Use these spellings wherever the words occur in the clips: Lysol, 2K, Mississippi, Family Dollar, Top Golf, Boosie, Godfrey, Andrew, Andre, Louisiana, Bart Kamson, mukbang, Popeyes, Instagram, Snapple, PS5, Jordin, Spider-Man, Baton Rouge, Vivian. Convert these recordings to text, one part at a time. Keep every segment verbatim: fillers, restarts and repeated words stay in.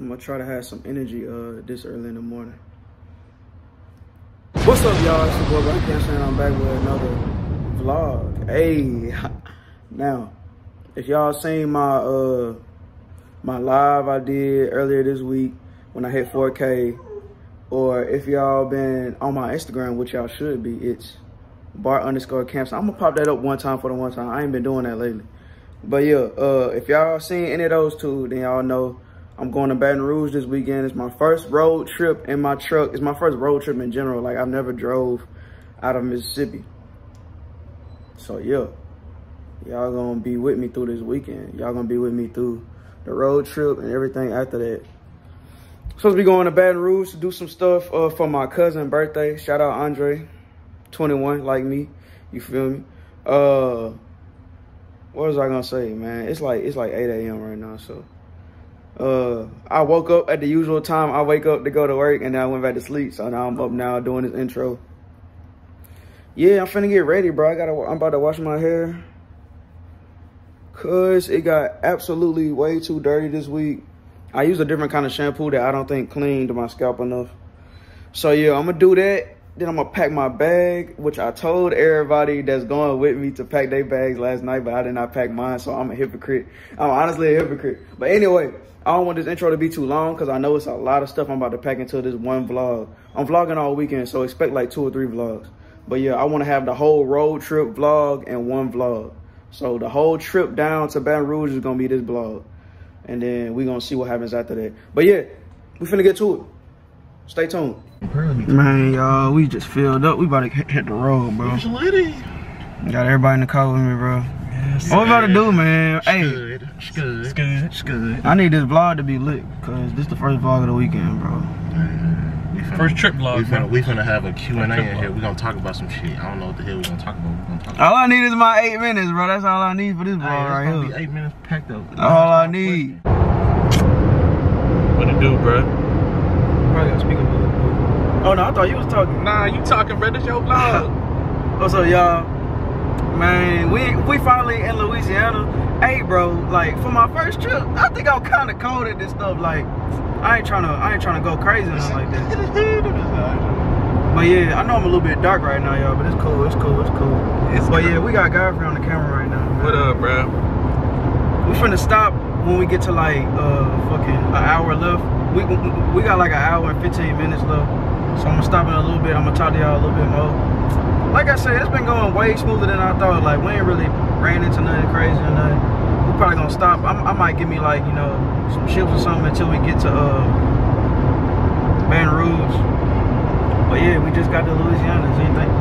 I'm gonna try to have some energy uh, this early in the morning. What's up, y'all? It's your boy Godfrey, saying I'm back with another vlog. Hey, now, if y'all seen my uh my live I did earlier this week when I hit four K, or if y'all been on my Instagram, which y'all should be, it's bar underscore camps. I'm gonna pop that up one time for the one time. I ain't been doing that lately. But yeah, uh, if y'all seen any of those two, then y'all know I'm going to Baton Rouge this weekend. It's my first road trip in my truck. It's my first road trip in general. Like, I've never drove out of Mississippi. So yeah, y'all gonna be with me through this weekend. Y'all gonna be with me through the road trip and everything after that. Supposed to be going to Baton Rouge to do some stuff uh, for my cousin's birthday. Shout out Andre, twenty-one, like me. You feel me? Uh, what was I gonna say, man? It's like it's like eight A M right now, so. Uh, I woke up at the usual time. I wake up to go to work, and then I went back to sleep. So now I'm up now doing this intro. Yeah, I'm finna get ready, bro. I gotta. I'm about to wash my hair, cause it got absolutely way too dirty this week. I used a different kind of shampoo that I don't think cleaned my scalp enough. So yeah, I'm gonna do that. Then I'm gonna pack my bag, which I told everybody that's going with me to pack their bags last night, but I did not pack mine, so I'm a hypocrite. I'm honestly a hypocrite. But anyway, I don't want this intro to be too long because I know it's a lot of stuff I'm about to pack into this one vlog. I'm vlogging all weekend, so expect like two or three vlogs. But yeah, I want to have the whole road trip vlog in one vlog. So the whole trip down to Baton Rouge is going to be this vlog. And then we're going to see what happens after that. But yeah, we finna get to it. Stay tuned. Man, y'all, we just filled up. We about to hit the road, bro. Lady. Got everybody in the car with me, bro. Yes, what we about to do, man? It's hey, good. It's good. It's good. It's good. I need this vlog to be lit, cause this is the first vlog of the weekend, bro. Yeah. First trip vlog. We finna, we finna have a Q and A in here. We gonna talk about some shit. I don't know what the hell we gonna talk about. We gonna talk about all I need is my eight minutes, bro. That's all I need for this vlog right, right here. Be eight minutes packed up. All, all I need. What it do, bro? Probably gotta speak up a little bit. Oh no, I thought you was talking. Nah, you talking, bro. This your vlog. What's up, y'all? Man, we we finally in Louisiana. Hey, bro, like for my first trip, I think I'm kind of cold at this stuff. Like, I ain't trying to I ain't trying to go crazy or nothing like that. But yeah, I know I'm a little bit dark right now, y'all. But it's cool. It's cool. It's cool. It's but cool. Yeah, we got Godfrey on the camera right now. Man. What up, bro? We finna stop when we get to like uh fucking an hour left. We we got like an hour and fifteen minutes left, so I'm gonna stop in a little bit. I'm gonna talk to y'all a little bit more. Like I said, it's been going way smoother than I thought. Like, we ain't really ran into nothing crazy or nothing. We're probably gonna stop. I'm, I might give me, like, you know, some chips or something until we get to uh, Baton Rouge. But yeah, we just got to Louisiana. So you think?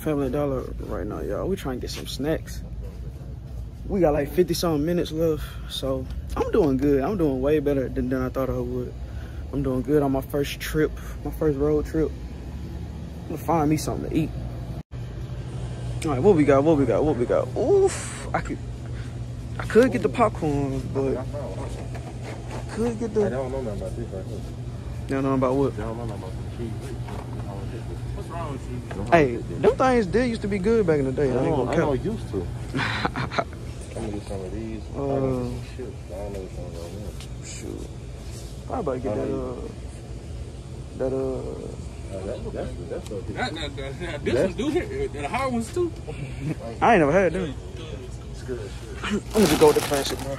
Family Dollar right now, y'all. We trying to get some snacks. We got like fifty-something minutes left, so I'm doing good. I'm doing way better than, than I thought I would. I'm doing good on my first trip, my first road trip. I'm gonna find me something to eat. All right, what we got? What we got? What we got? Oof! I could, I could get the popcorn, but I could get the. I don't know nothing about this right here. You don't know about what? I don't know about the cheese. Hey, them things did used to be good back in the day. I, I ain't gonna I know used to. I'm gonna get some of these. Uh, I don't know what's going on. Shoot. Probably about to get oh, that, uh, that, uh... Uh, that, that's, that's so good. That, that, that, that, this one's do here. The hard ones, too. I ain't never had them. It's good. I'm gonna just go with the classic, bro. I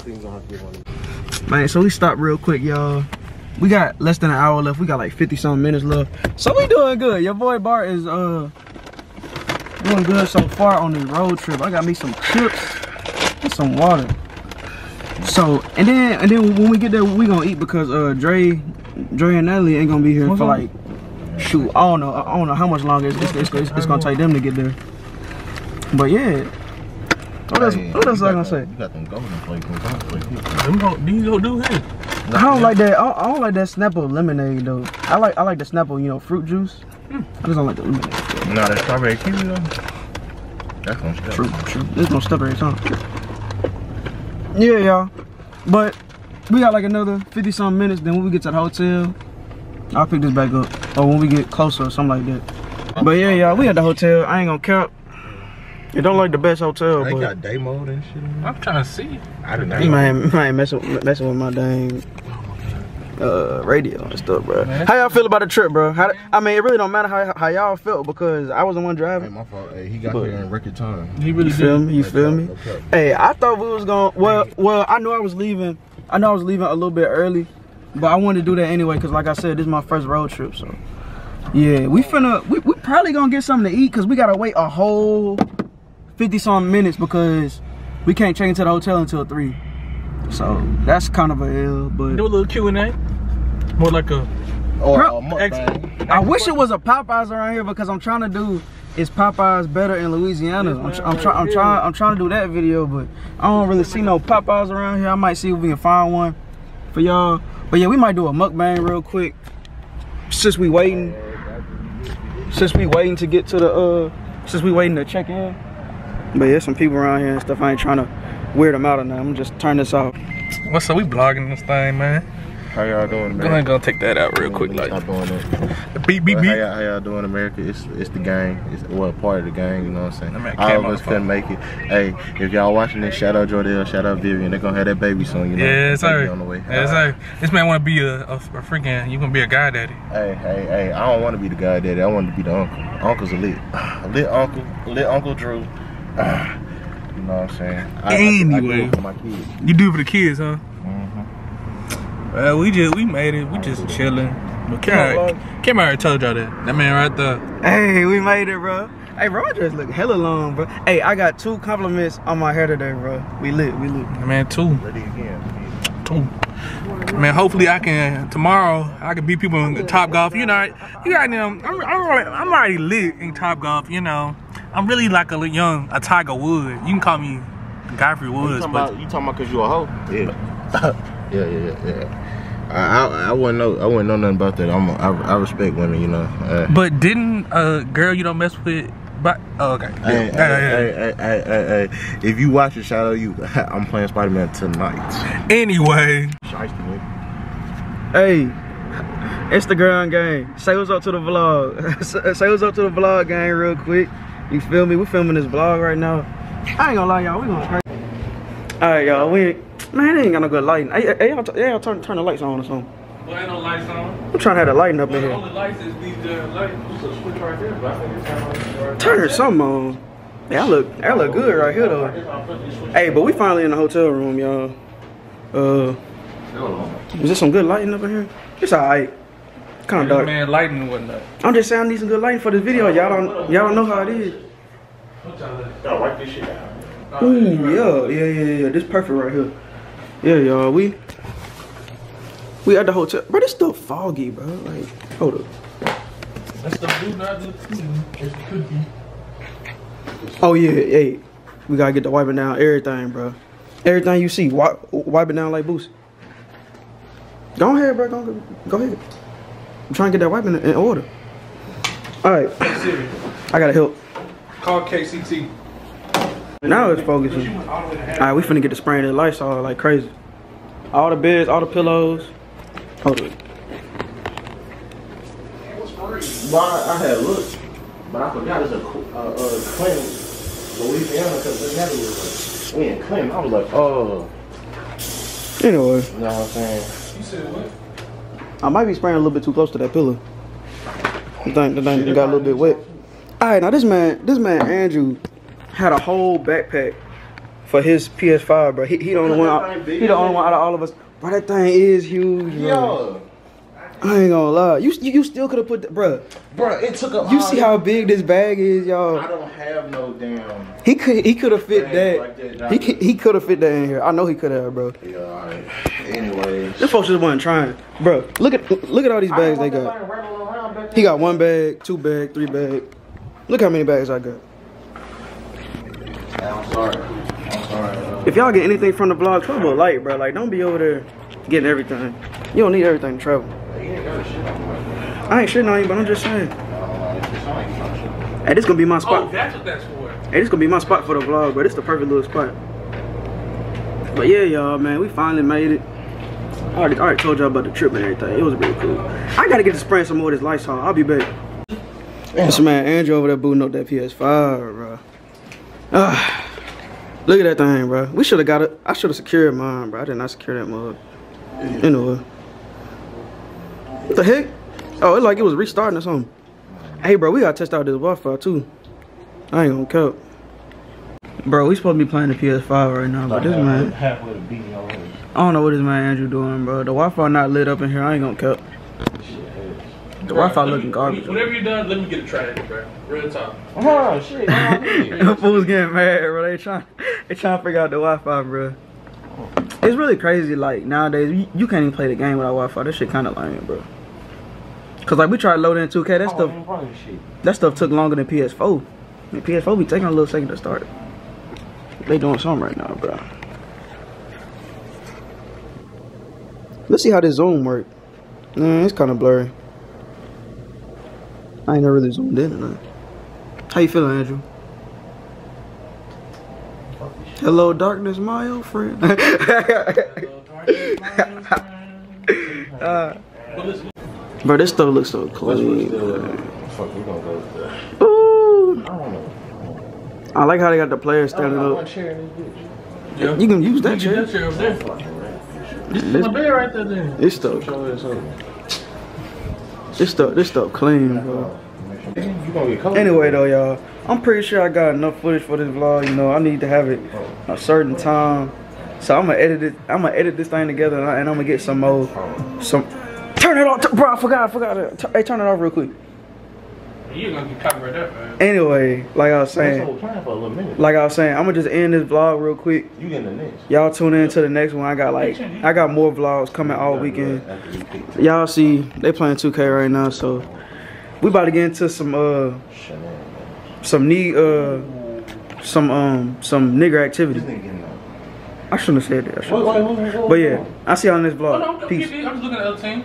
think he's gonna have to get one of these. Man, so we stopped real quick, y'all. We got less than an hour left. We got like fifty-something minutes left. So we doing good. Your boy Bart is uh doing good so far on this road trip. I got me some chips and some water. So, and then and then when we get there, we gonna eat because uh Dre, Dre and Natalie ain't gonna be here for like, shoot, I don't know. I don't know how much longer it's, it's, it's, it's, it's gonna take them to get there. But yeah. What else, what else I gonna say? You got them golden flakes. These go do here. I don't like that. I don't, I don't like that Snapple lemonade though. I like I like the Snapple, you know, fruit juice. Mm. I just don't like the lemonade. Nah, no, that strawberry kiwi though. That's gonna stop. True, true. This gonna stop every time. Yeah, y'all. But We got like another fifty something minutes. Then when we get to the hotel, I'll pick this back up. Or when we get closer or something like that. But yeah, y'all, we at the hotel. I ain't gonna cap. It don't like the best hotel, they but... They got day mode and shit. I'm trying to see. I didn't know. You might ain't messing with my dang uh, radio and stuff, bro. Man, how y'all feel about the trip, bro? How, I mean, it really don't matter how, how y'all felt because I was the one driving. Hey, my fault. Hey, he got but, here in record time. He really you feel did. me? You like, feel me? Okay. Hey, I thought we was going... Well, well, I knew I was leaving. I know I was leaving a little bit early, but I wanted to do that anyway because, like I said, this is my first road trip, so... Yeah, we finna... We, we probably gonna get something to eat because we gotta wait a whole... fifty some minutes because we can't check into the hotel until three. So that's kind of a L, but do a little Q and A. More like a or a mukbang. I wish it was a Popeyes around here because I'm trying to do is Popeyes better in Louisiana. Yes, I'm trying I'm trying I'm, try, I'm trying to do that video, but I don't really see no Popeyes around here. I might see if we can find one for y'all. But yeah, we might do a mukbang real quick. Since we waiting since we waiting to get to the uh since we waiting to check in. But yeah, some people around here and stuff. I ain't trying to weird them out or nothing. I'm just turn this off. What's up? We vlogging this thing, man. How y'all doing, man? I'm gonna take that out real quick, like. Stop doing that. Beep, beep, beep. How y'all doing, America? It's it's the gang. It's well part of the gang. You know what I'm saying? I mean, all of us couldn't make it. Hey, if y'all watching this, shout out Jordin, shout out Vivian. They're gonna have that baby soon. You know? Yeah, sorry. On the way. Yeah, sorry. Right. This man wanna be a, a, a freaking. You gonna be a goddaddy. Hey, hey, hey! I don't wanna be the goddaddy. I wanna be the uncle. Uncle's a lit, a lit uncle, a lit Uncle Drew. Uh, you know what I'm saying? I, anyway, I, I do it for my kids. You do it for the kids, huh? Mm-hmm. Well, we just we made it. We just chilling. But Cam already told y'all that. That man right there. Hey, we made it, bro. Hey, bro, my dress look hella long, bro. Hey, I got two compliments on my hair today, bro. We lit, we lit. Man, two. Two. Man, hopefully I can tomorrow. I can beat people in Top Golf. You know, you got them. I'm, I'm, I'm already lit in Top Golf. You know. I'm really like a young, a Tiger Woods. You can call me Godfrey Woods. You talking but about, you talking about because you a hoe? Yeah. yeah, yeah, yeah. I, I, I wouldn't know. I wouldn't know nothing about that. I'm. A, I, I respect women, you know. Uh, but didn't a girl you don't mess with? But oh, okay. Hey, hey, hey, hey, hey, hey, hey. If you watch it, shout out you. I'm playing Spider-Man tonight. Anyway. Hey. Instagram gang. Say what's up to the vlog. Say what's up to the vlog gang real quick. You feel me? We're filming this vlog right now. I ain't gonna lie, y'all. We going straight. Alright, y'all. We man, ain't got no good lighting. Hey, hey, y'all, hey, turn turn the lights on or something. Well, ain't no lights on. I'm trying to have the lighting up well, in here. The only lights is these damn lights. There's a switch right there, but I think it's time on. Right turn there. Something on. Yeah, I look, I look good right here though. Hey, but we finally in the hotel room, y'all. Uh, is there some good lighting up in here? It's alright. Kind of dark. Man, lighting and whatnot. I'm just saying I need some good lighting for this video. Y'all don't, y'all don't know how it is. Y'all wipe this shit out. Ooh, yeah, yeah, yeah, yeah. This perfect right here. Yeah, y'all. We, we at the hotel. Bro, it's still foggy, bro. Like, hold up. That's the blue, not the blue. It could be. Oh yeah, hey, we gotta get the wiping down everything, bro. Everything you see, wipe, wipe it down like Boosie. Go ahead, bro. Go, go ahead. I'm trying to get that wiping in order. All right. I gotta help. Call K C T. Now it's focusing. All right, we finna get the spraying and Lysol like crazy. All the beds, all the pillows. Hold it. Well, I had looked, but I forgot it's a uh, uh, claim Louisiana because it never was. Like, we ain't claim. I was like, oh. Anyway. You know what I'm saying? You said what? I might be spraying a little bit too close to that pillow. The thing, the thing got a little bit wet. All right, now this man, this man Andrew, had a whole backpack for his P S five, bro. He, he the only one, out, he the only one out of all of us. Bro, that thing is huge, bro. I ain't gonna lie, you you, you still could have put, that, bro. Bro, it took up. You see how big this bag is, y'all. I don't have no damn. He could he could have fit that. Like that he he could have fit that in here. I know he could have, bro. Yeah, all right. Anyways, this folks just wasn't trying, bro. Look at look at all these bags they got. He got one bag, two bag, three bag. Look how many bags I got. I'm sorry. I'm sorry. If y'all get anything from the vlog, trouble a light, bro. Like, don't be over there getting everything. You don't need everything to travel. I ain't shitting on you, but I'm just saying. Hey, this gonna be my spot. Oh, that's what that's for. Hey, this gonna be my spot for the vlog, but it's the perfect little spot. But yeah, y'all, man, we finally made it. I already, I already told y'all about the trip and everything. It was really cool. I gotta get to spray some more of this Lysol. I'll be back. This man Andrew over there booting up that P S five, bro. Ah, look at that thing, bro. We should have got it. I should have secured mine, bro. I did not secure that mug. Anyway, what the heck? Oh, it's like it was restarting or something. Hey, bro, we gotta test out this Wi-Fi too. I ain't gonna count. Bro, we supposed to be playing the P S five right now, but this man, I don't know what this man Andrew doing, bro. The Wi-Fi not lit up in here. I ain't gonna count. The Wi-Fi looking garbage. Whenever you're done, let me get a try at it, bro. Real time. Oh shit! The fool's getting mad, bro. They trying, they trying to figure out the Wi-Fi, bro. It's really crazy. Like nowadays, you, you can't even play the game without Wi-Fi. This shit kind of lame, bro. Cause like we tried loading in two K. That stuff, oh, that stuff took longer than P S four. I mean, P S four be taking a little second to start. They doing something right now, bro. Let's see how this zoom work. Mm, it's kind of blurry. I ain't never really zoomed in or nothing. How you feeling, Andrew? Hello, darkness, my old friend. Hello, darkness, my old friend. uh, bro, this stuff looks so clean. Fuck, we gonna go with that. Ooh. I don't know. I like how they got the players standing up. I want a chair in this bitch. Yeah. You can use that chair. That chair over there. This is my bed right there, then. This stuff. This stuff, this stuff clean, bro. Anyway though, y'all, I'm pretty sure I got enough footage for this vlog. You know, I need to have it a certain time, so I'm gonna edit it. I'm gonna edit this thing together, and, I, and I'm gonna get some more. Some turn it off, bro. I forgot, I forgot. It. Hey, turn it off real quick. You're gonna get covered up, man. Anyway, like I was saying, like I was saying, I'm gonna just end this vlog real quick. You get the next. Y'all tune in to the next one. I got like, I got more vlogs coming all weekend. Y'all see, they playing two K right now, so we about to get into some uh, some knee uh, some um, some nigger activity. I shouldn't have said that. Have said that. But yeah, I see y'all in this vlog. Peace. I'm just looking at the other team.